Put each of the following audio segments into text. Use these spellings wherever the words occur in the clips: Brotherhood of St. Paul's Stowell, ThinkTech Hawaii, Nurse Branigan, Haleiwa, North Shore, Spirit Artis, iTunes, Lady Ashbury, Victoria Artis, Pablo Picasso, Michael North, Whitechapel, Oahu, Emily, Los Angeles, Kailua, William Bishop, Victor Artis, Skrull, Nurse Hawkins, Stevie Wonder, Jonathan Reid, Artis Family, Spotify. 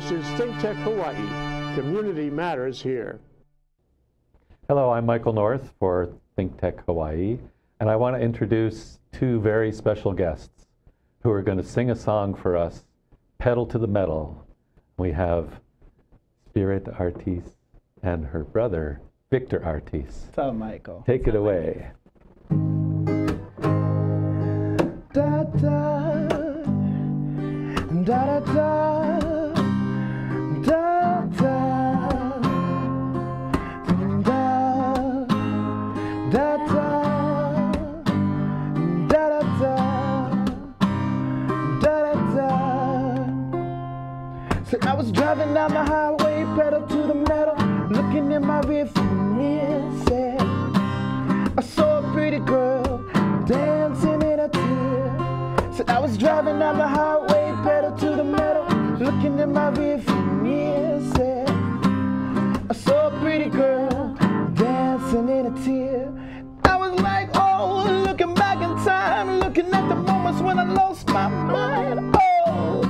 This is ThinkTech Hawaii. Community matters here. Hello, I'm Michael North for ThinkTech Hawaii, and I want to introduce two very special guests who are going to sing a song for us, Pedal to the Metal. We have Victoria Artis and her brother, Victor Artis. So, Michael. Take it away. Da, da, da, da, da. I was driving down the highway, pedal to the metal, looking in my rearview mirror, said I saw a pretty girl dancing in a tear. Said I was driving down the highway, pedal to the metal, looking in my rearview mirror, said I saw a pretty girl dancing in a tear. I was like, oh, looking back in time, looking at the moments when I lost my mind. Oh,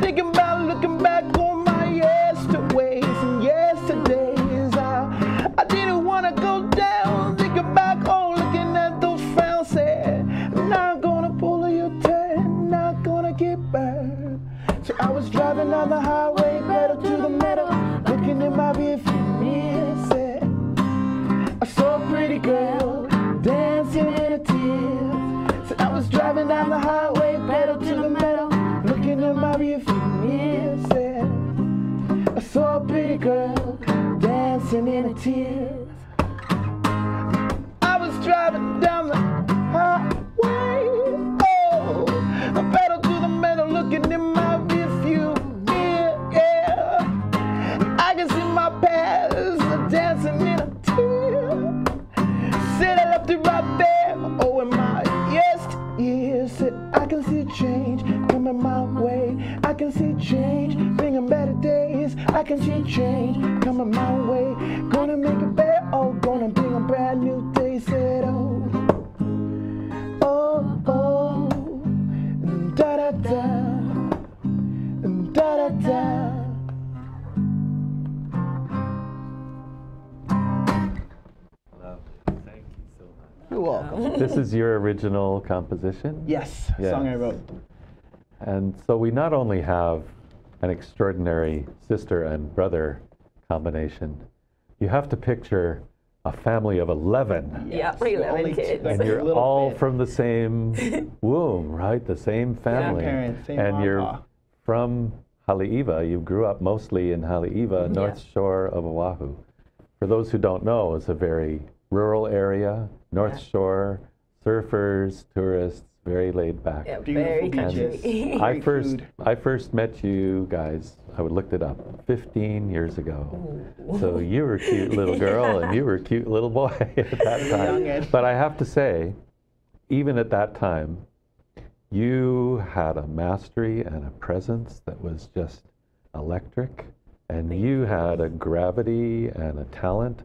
thinking about looking back on my yesterdays and yesterdays, I didn't want to go down. Thinking back, oh, looking at those frowns, said, not gonna pull your turn, not gonna get burned. So I was driving on the highway, pedal to the metal, looking in my rearview mirror, said, I saw a pretty girl dancing in her tears. So I was driving down the highway, pedal to the metal, looking in my rearview. I saw a pretty girl dancing in her tears. I was driving down the highway, oh, I pedal to the metal, looking in my rearview mirror, yeah. I can see my past dancing in a tear. Said I left it right there, oh, in my yesteryear. Said I can see change coming my way. I can see change bringing better days. I can see change coming my way. Gonna make it better, oh, gonna bring a brand new day. Said, oh, oh, oh, da da da, da da da. You're welcome. This is your original composition? Yes, yes. Song I wrote. And so we not only have an extraordinary sister and brother combination, you have to picture a family of 11. Yeah, probably 11 kids. And you're all from the same womb, right? The same family. Grandparents, same mom. And you're from Haleiwa. You grew up mostly in Haleiwa, North Shore of Oahu. For those who don't know, it's a very rural area, North Shore, surfers, tourists, very laid back. Yeah, very beaches. I first met you guys, I looked it up, 15 years ago. Ooh. So you were a cute little girl and you were a cute little boy at that time. But I have to say, even at that time, you had a mastery and a presence that was just electric, and you had a gravity and a talent.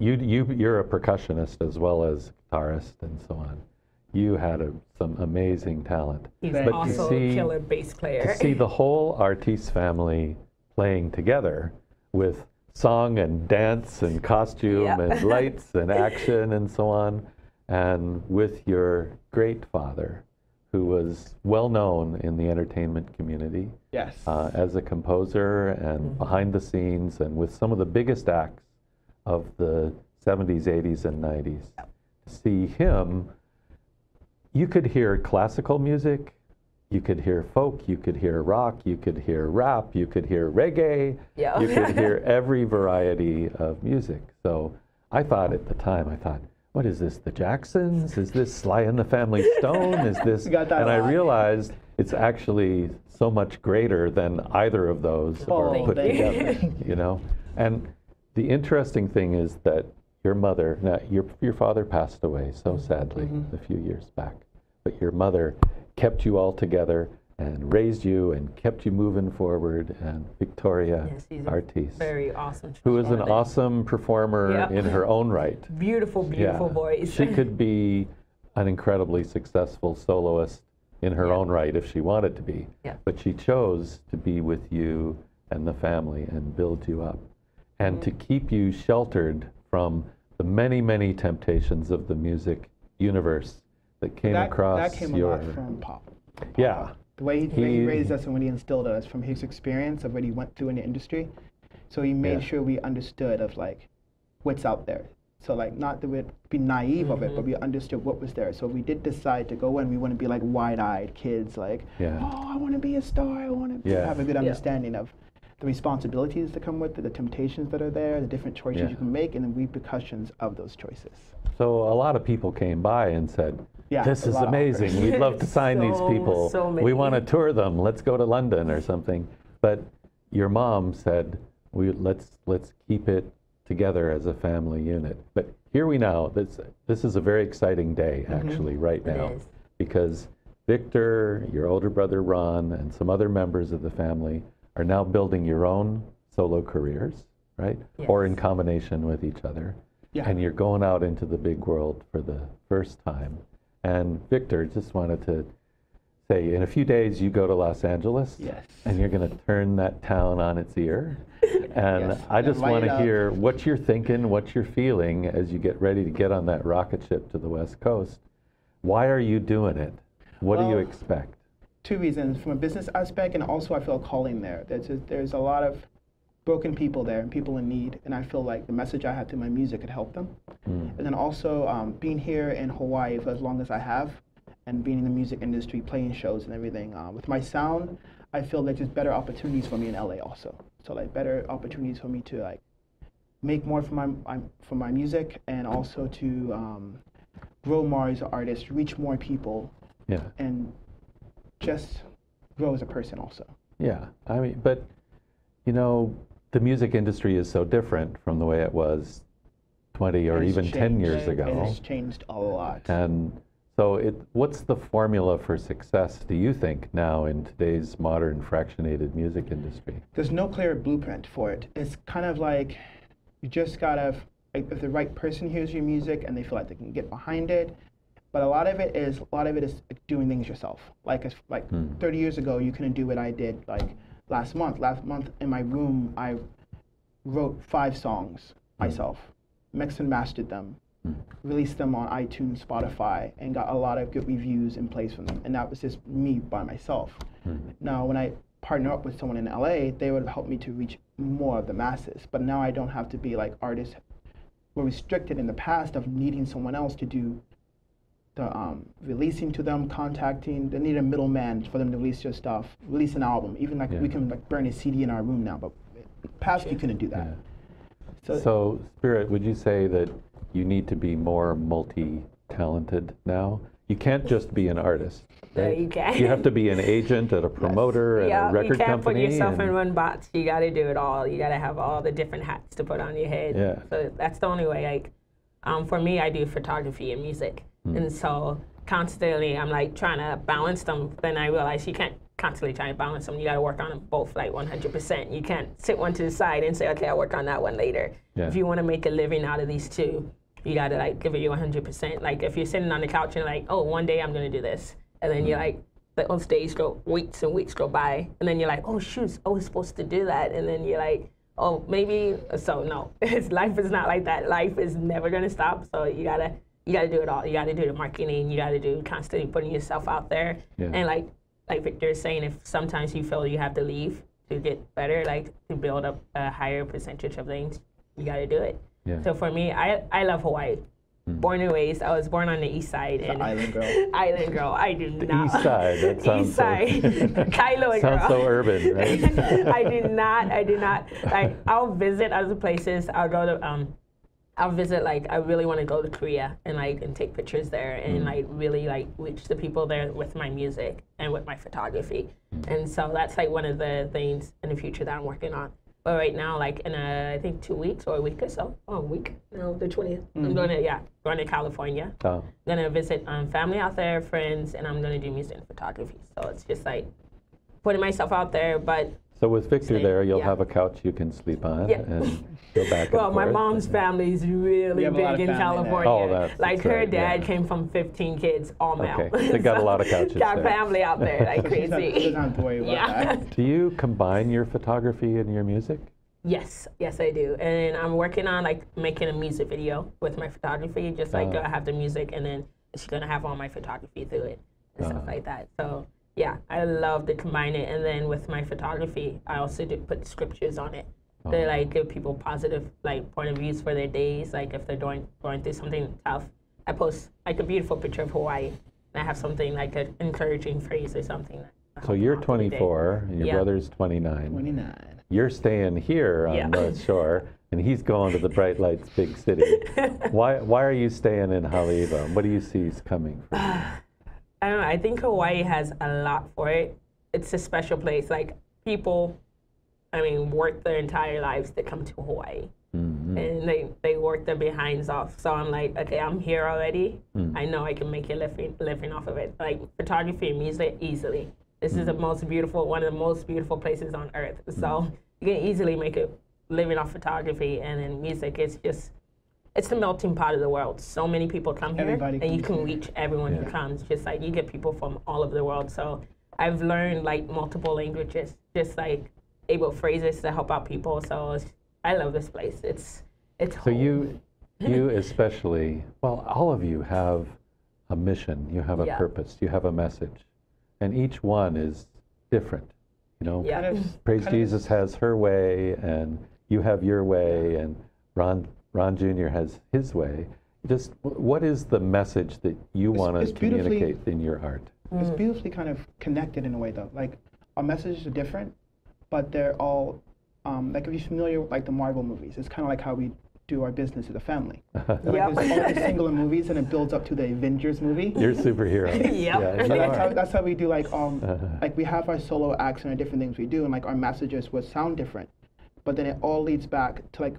You're a percussionist as well as guitarist and so on. You had some amazing talent. He's also a killer bass player. To see the whole Artis family playing together with song and dance and costume and lights and action and so on, and with your great father, who was well known in the entertainment community as a composer and behind the scenes and with some of the biggest acts of the 70s, 80s, and 90s. To see him, you could hear classical music, you could hear folk, you could hear rock, you could hear rap, you could hear reggae, you could hear every variety of music. So I thought at the time, I thought, what is this, the Jacksons? Is this Sly and the Family Stone? Is this, and I realized it's actually so much greater than either of those are put together, you know? And the interesting thing is that your mother, now your father passed away so sadly a few years back, but your mother kept you all together and raised you and kept you moving forward, and Victoria Artis, very awesome, who is an awesome performer in her own right. Beautiful, beautiful voice. She could be an incredibly successful soloist in her own right if she wanted to be, but she chose to be with you and the family and build you up, and to keep you sheltered from the many, many temptations of the music universe that came across. That came a lot from Pop. Yeah. The way he raised us and what he instilled us from his experience of what he went through in the industry. So he made sure we understood of like what's out there. So like not that we'd be naive of it, but we understood what was there. So we did decide to go in. We want to be like wide-eyed kids, like, oh, I want to be a star. I want to have a good understanding of the responsibilities that come with it, the temptations that are there, the different choices you can make, and the repercussions of those choices. So a lot of people came by and said, this is amazing. We'd love to sign these people. We want to tour them. Let's go to London or something. But your mom said, let's keep it together as a family unit. But here we now, this is a very exciting day, actually, right now, because Victor, your older brother Ron, and some other members of the family are now building your own solo careers, right? Yes. Or in combination with each other. Yeah. And you're going out into the big world for the first time. And Victor, just wanted to say, in a few days you go to Los Angeles, and you're going to turn that town on its ear. And I just want to hear what you're thinking, what you're feeling as you get ready to get on that rocket ship to the West Coast. Why are you doing it? What do you expect? Two reasons. From a business aspect, and also I feel a calling there. There's a lot of broken people there and people in need, and I feel like the message I had through my music could help them. And then also being here in Hawaii for as long as I have, and being in the music industry, playing shows and everything. With my sound, I feel like there's better opportunities for me in LA also. So like better opportunities for me to like make more from my music, and also to grow more as an artist, reach more people, and just grow as a person also. Yeah, I mean, but you know, the music industry is so different from the way it was 20 or even 10 years ago. It has changed a lot. And so what's the formula for success, do you think, now in today's modern fractionated music industry? There's no clear blueprint for it. It's kind of like you just gotta, like, if the right person hears your music and they feel like they can get behind it. But a lot of it is doing things yourself. Like 30 years ago, you couldn't do what I did. Like last month. Last month in my room, I wrote 5 songs myself, mixed and mastered them, released them on iTunes, Spotify, and got a lot of good reviews and plays from them. And that was just me by myself. Now, when I partner up with someone in LA, they would help me to reach more of the masses. But now I don't have to be like artists were restricted in the past of needing someone else to do the releasing to them, contacting. They need a middleman for them to release your stuff, release an album. Even like we can like burn a CD in our room now, but past you couldn't do that. So Spirit, would you say that you need to be more multi-talented now? You can't just be an artist. Right? No, you can't. You have to be an agent and a promoter and a record company. You can't put yourself in one box. You got to do it all. You got to have all the different hats to put on your head. Yeah. So that's the only way. Like, for me, I do photography and music, and so constantly I'm like trying to balance them. Then I realize you can't constantly try to balance them. You got to work on them both, like 100%. You can't sit one to the side and say, okay, I'll work on that one later. Yeah. If you want to make a living out of these two, you got to like give it you 100%. Like if you're sitting on the couch and like, oh, one day I'm going to do this, and then you're like, but those days go, weeks and weeks go by, and then you're like, oh shoot, I was supposed to do that, and then you're like, oh maybe. So no, life is not like that. Life is never going to stop. So you gotta do it all. You gotta do the marketing. You gotta do constantly putting yourself out there. Yeah. And like Victor is saying, if sometimes you feel you have to leave to get better, like to build up a higher percentage of things, you gotta do it. Yeah. So for me, I love Hawaii. Born and raised. I was born on the east side. And island girl. Island girl. I do the not. East side. That sounds east side. Kailua girl. Sounds so urban, right? I do not. Like I'll visit other places. I'll go to. I'll visit, like, I really want to go to Korea and, like, and take pictures there and, like, really, like, reach the people there with my music and with my photography. And so that's, like, one of the things in the future that I'm working on. But right now, like, in, I think 2 weeks or a week or so. Oh, a week? No, the 20th. I'm going to, going to California. Oh. I'm going to visit family out there, friends, and I'm going to do music and photography. So it's just, like, putting myself out there, but So with Victor there, you'll have a couch you can sleep on and go back. Well, my mom's family is really big in California. Oh, that's like her dad came from 15 kids, all male. Okay. They got a lot of couches. Got family out there like crazy. Do you combine your photography and your music? Yes, yes I do, and I'm working on like making a music video with my photography. Just like I have the music, and then she's gonna have all my photography through it and stuff like that. So yeah, I love to combine it, and then with my photography, I also do put scriptures on it. They like give people positive like point of views for their days. Like if they're going through something tough, I post like a beautiful picture of Hawaii, and I have something like an encouraging phrase or something. So you're 24, and your brother's 29. 29. You're staying here on North Shore, and he's going to the bright lights, big city. Why are you staying in Haleiwa? What do you see is coming from you? I don't know. I think Hawaii has a lot for it. It's a special place. Like people, I mean, work their entire lives to come to Hawaii, and they work their behinds off. So I'm like, okay, I'm here already. I know I can make a living off of it. Like photography and music easily. This is the most beautiful, one of the most beautiful places on earth. So you can easily make a living off photography, and then music. It's just, it's the melting pot of the world. So many people come here, and you can reach everyone who comes. Just like you get people from all over the world. So I've learned like multiple languages, just like able phrases to help out people. So it's, I love this place. It's home. So you especially, well, all of you have a mission. You have a purpose. You have a message. And each one is different, you know. Yeah. Praise Jesus has her way, and you have your way, and Ron Jr. has his way. Just what is the message that you want to communicate in your art? It's beautifully kind of connected in a way, though. Like our messages are different, but they're all like if you're familiar with like the Marvel movies, it's kind of like how we do our business as a family. There's only singular movies, and it builds up to the Avengers movie. You're superheroes. So that's how we do like we have our solo acts and our different things we do, and like our messages would sound different, but then it all leads back to like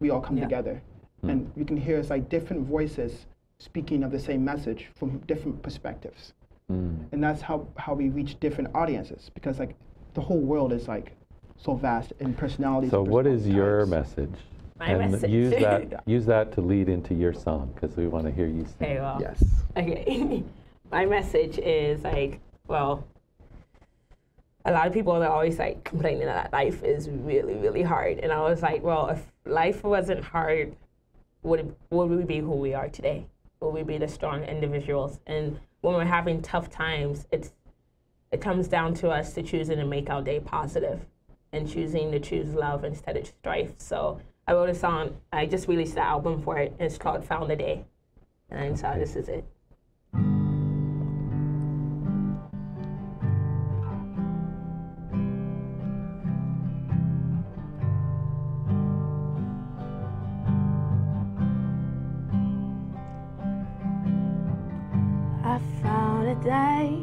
we all come together, and you can hear us like different voices speaking of the same message from different perspectives, and that's how we reach different audiences, because like the whole world is like so vast in personalities. So what is your message? And use that to lead into your song, because we want to hear you sing. Okay, well, yes. Okay. My message is like, well, a lot of people are always like complaining that life is really, really hard. And I was like, well, if life wasn't hard, would we be who we are today? Would we be the strong individuals? And when we're having tough times, it comes down to us to choosing to make our day positive and choosing to choose love instead of strife. So I wrote a song. I just released the album for it. It's called "Found a Day," and so this is it. I found a day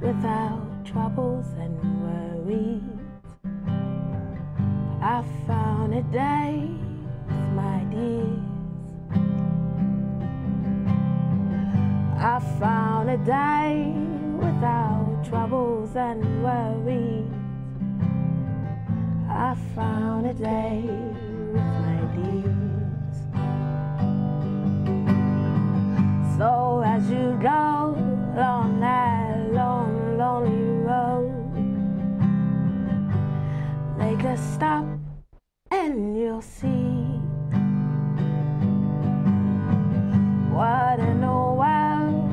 without troubles and worries. I found a day with my dears. I found a day without troubles and worries. I found a day with my dears. So as you go along that long, lonely road, make a stop and you'll see what in the world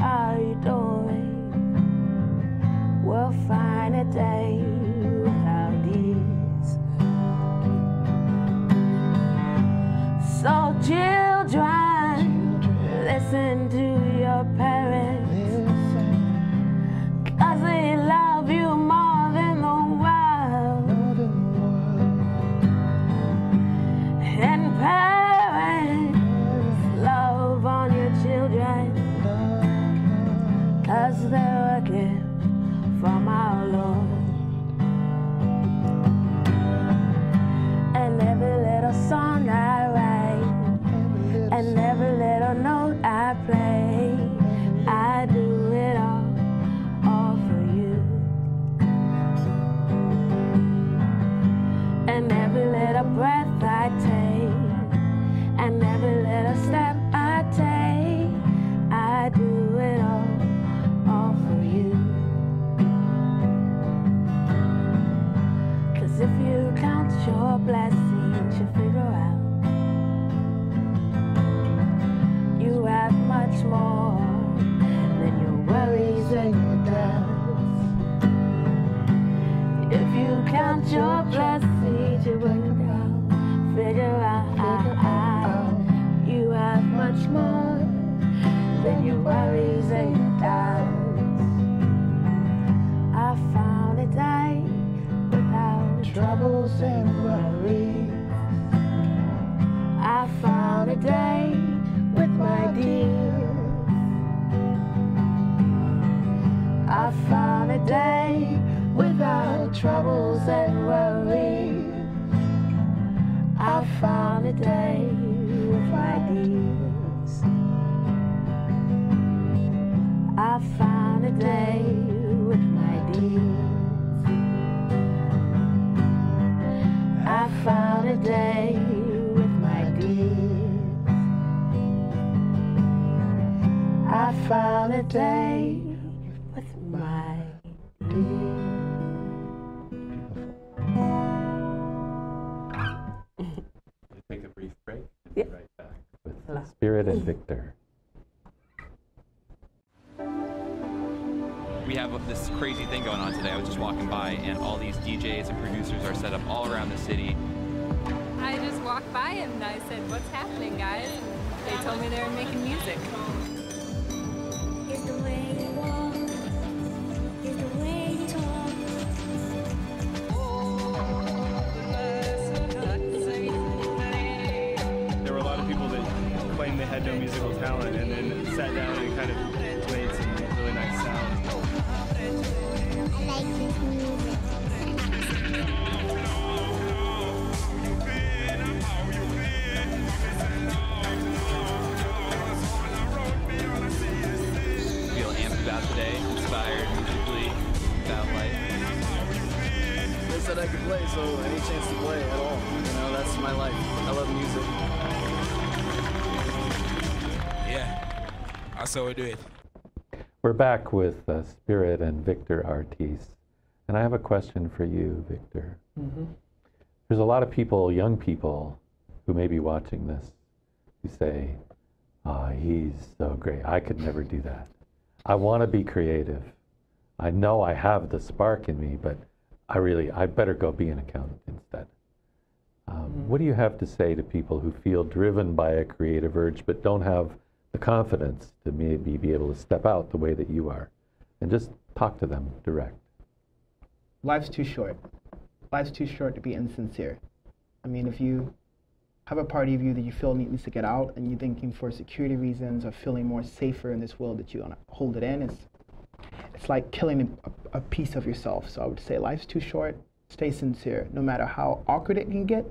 are you doing? We'll find a day without these. So children, listen to your parents, cause they love you more. Parents, love on your children, cause they're a gift from our Lord. And every little song I write, and every little note I play, I do it all for you. I found a day without troubles and worry. I found a day with ideas. I found a day with my deeds. I found a day with my deeds. I found a day with my deeds. Spirit and Victor. We have this crazy thing going on today. I was just walking by and all these DJs and producers are set up all around the city. I just walked by and I said, "What's happening, guys?" They told me they were making music. Here's the way you walk. Here's the way you talk. They had no musical talent and then sat down and kind of played some really nice sound. I like this music. Feel amped about today, inspired musically, about life. They said I could play, so any chance to play at all. You know, that's my life. I love music. Yeah, I saw it do it. We're back with Spirit and Victor Artis. And I have a question for you, Victor. Mm-hmm. There's a lot of people, young people, who may be watching this, who say, "Oh, he's so great. I could never do that. I want to be creative. I know I have the spark in me, but I better go be an accountant instead." What do you have to say to people who feel driven by a creative urge but don't have the confidence to maybe be able to step out the way that you are? And just talk to them direct. Life's too short. Life's too short to be insincere. I mean, if you have a part of you that you feel needs to get out and you're thinking for security reasons or feeling more safer in this world that you want to hold it in, it's like killing a piece of yourself. So I would say life's too short. Stay sincere. No matter how awkward it can get,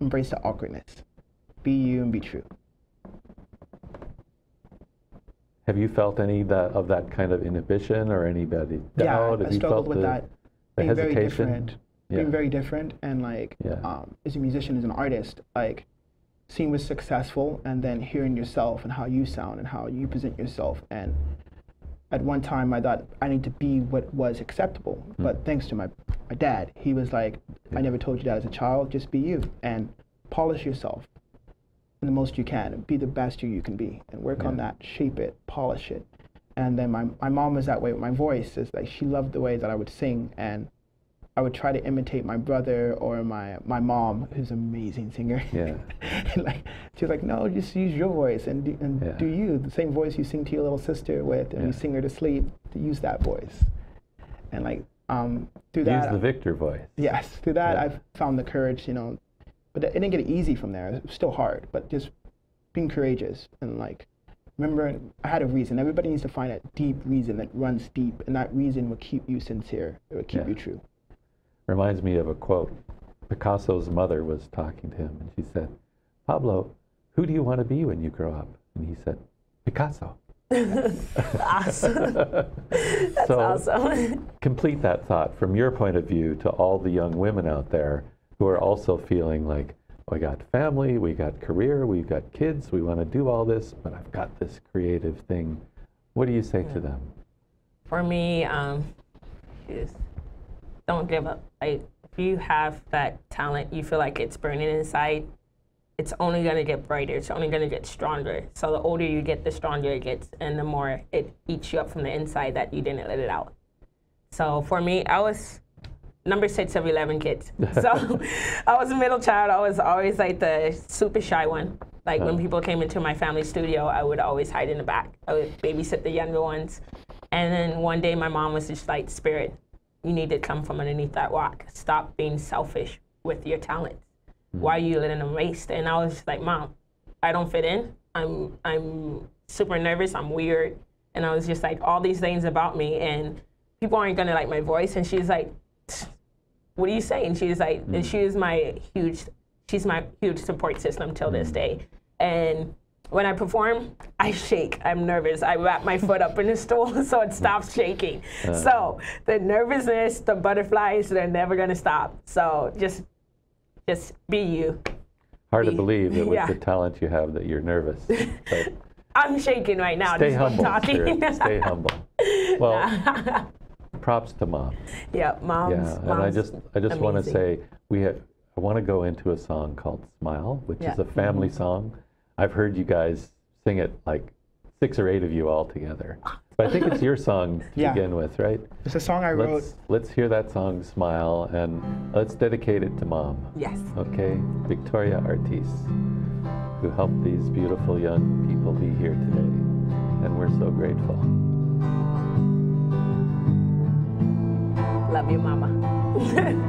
embrace the awkwardness. Be you and be true. Have you felt any of that kind of inhibition or anybody doubt? Yeah, I struggled with that. Being very different. Yeah. Being very different, and like, yeah. As a musician, as an artist, like seeing what's successful, and then hearing yourself and how you sound and how you present yourself. And at one time, I thought I need to be what was acceptable. But thanks to my dad, he was like, "I never told you that as a child. Just be you and polish yourself." The most you can and be the best you can be and work on that, shape it, polish it. And then my mom was that way with my voice. Is like she loved the way that I would sing, and I would try to imitate my brother or my mom, who's an amazing singer. Yeah. And like she was like, "No, just use your voice and do you, the same voice you sing to your little sister with, and you sing her to sleep, to use that voice." And like through that, use the Victor voice. Yes, through that I've found the courage, you know. But it didn't get easy from there. It was still hard, but just being courageous and like, remember, I had a reason. Everybody needs to find a deep reason that runs deep, and that reason will keep you sincere. It will keep you true. Reminds me of a quote. Picasso's mother was talking to him, and she said, "Pablo, who do you want to be when you grow up?" And he said, "Picasso." Awesome. That's awesome. Complete that thought from your point of view to all the young women out there who are also feeling like, "Oh, I got family, we got career, we've got kids, we want to do all this, but I've got this creative thing." What do you say to them? For me, just don't give up. Like, if you have that talent, you feel like it's burning inside, it's only going to get brighter, it's only going to get stronger. So the older you get, the stronger it gets, and the more it eats you up from the inside that you didn't let it out. So for me, I was number 6 of 11 kids. So I was a middle child. I was always like the super shy one. Like when people came into my family studio, I would always hide in the back. I would babysit the younger ones. And then one day my mom was just like, "Spirit, you need to come from underneath that rock. Stop being selfish with your talent. Why are you letting them waste?" And I was like, "Mom, I don't fit in. I'm super nervous. I'm weird." And I was just like all these things about me. And people aren't going to like my voice. And she's like, what are you saying? She's like, and she's my huge support system till this day. And when I perform, I shake. I'm nervous. I wrap my foot up in the stool so it stops shaking. So the nervousness, the butterflies, they're never going to stop. So just be you. Hard to believe that with the talent you have that you're nervous. But I'm shaking right now. Stay humble. Stay humble. Well, props to Mom. Yeah, Mom's amazing. Yeah, and I just want to say I want to go into a song called Smile, which is a family song. I've heard you guys sing it, like 6 or 8 of you all together. But I think it's your song to begin with, right? It's a song I wrote. Let's hear that song, Smile, and let's dedicate it to Mom. Yes. Okay, Victoria Artis, who helped these beautiful young people be here today. And we're so grateful. Love you, Mama.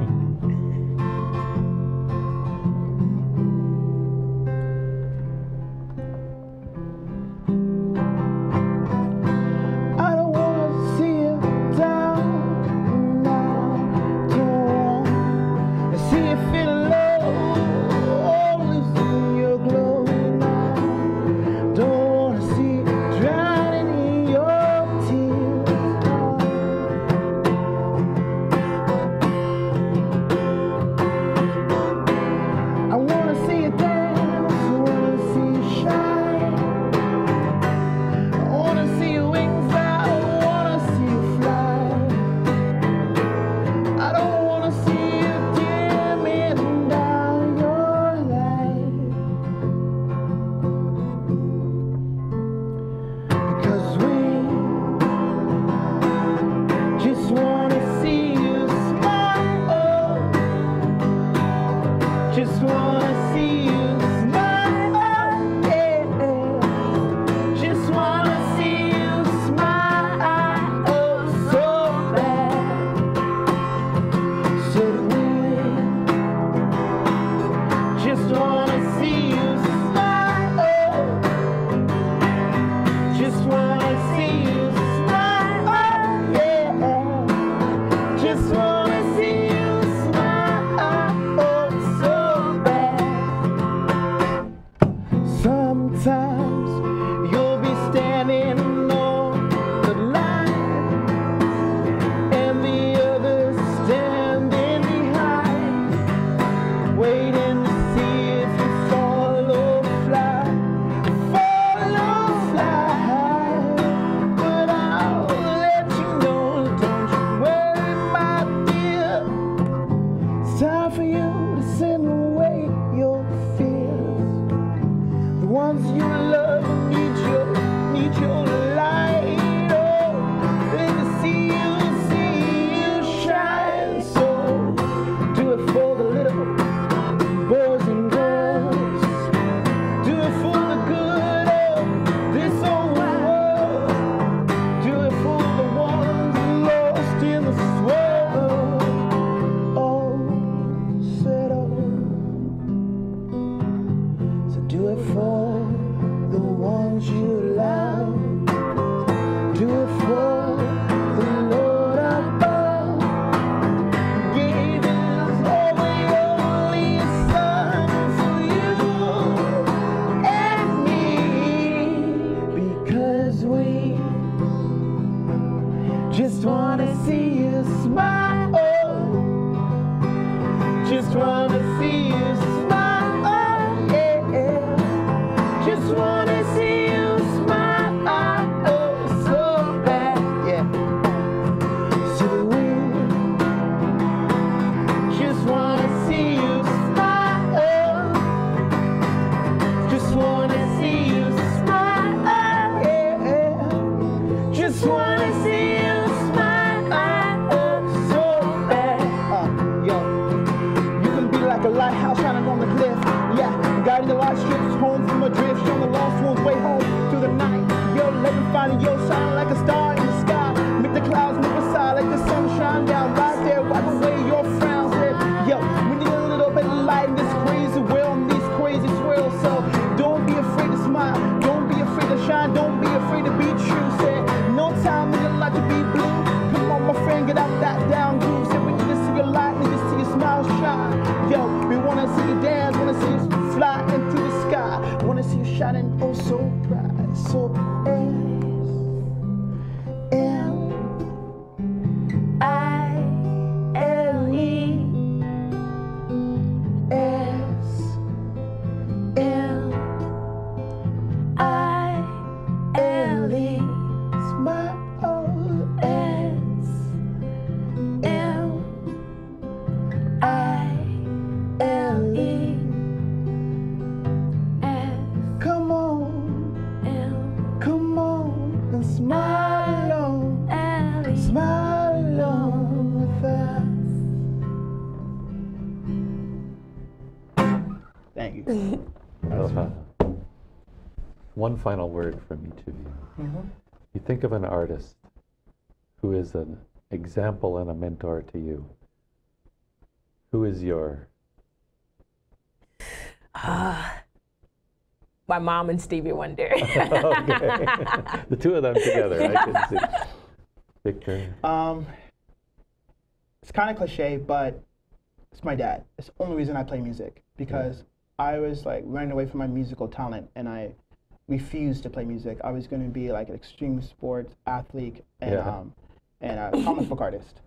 Lighthouse trying to go see you dance, wanna see you fly into the sky, wanna see you shining, oh so bright, so One final word from each of you. Mm-hmm. You think of an artist who is an example and a mentor to you. Who is your? My mom and Stevie Wonder. Okay. The two of them together, I can see. Victor? It's kind of cliche, but it's my dad. It's the only reason I play music, because I was like running away from my musical talent, and I refused to play music. I was going to be like an extreme sports athlete and a comic book artist,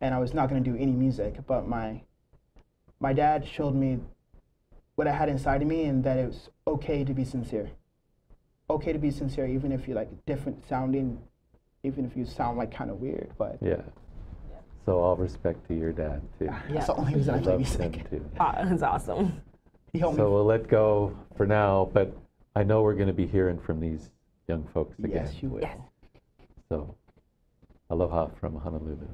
and I was not going to do any music. But my dad showed me what I had inside of me, and that it was okay to be sincere. Okay to be sincere, even if you're like different sounding, even if you sound like kind of weird. But yeah. So all respect to your dad too. Yeah. That's the only reason I play music. That's awesome. He helped me. We'll let go for now, but I know we're going to be hearing from these young folks again. Yes, you will. Yes. So, aloha from Honolulu.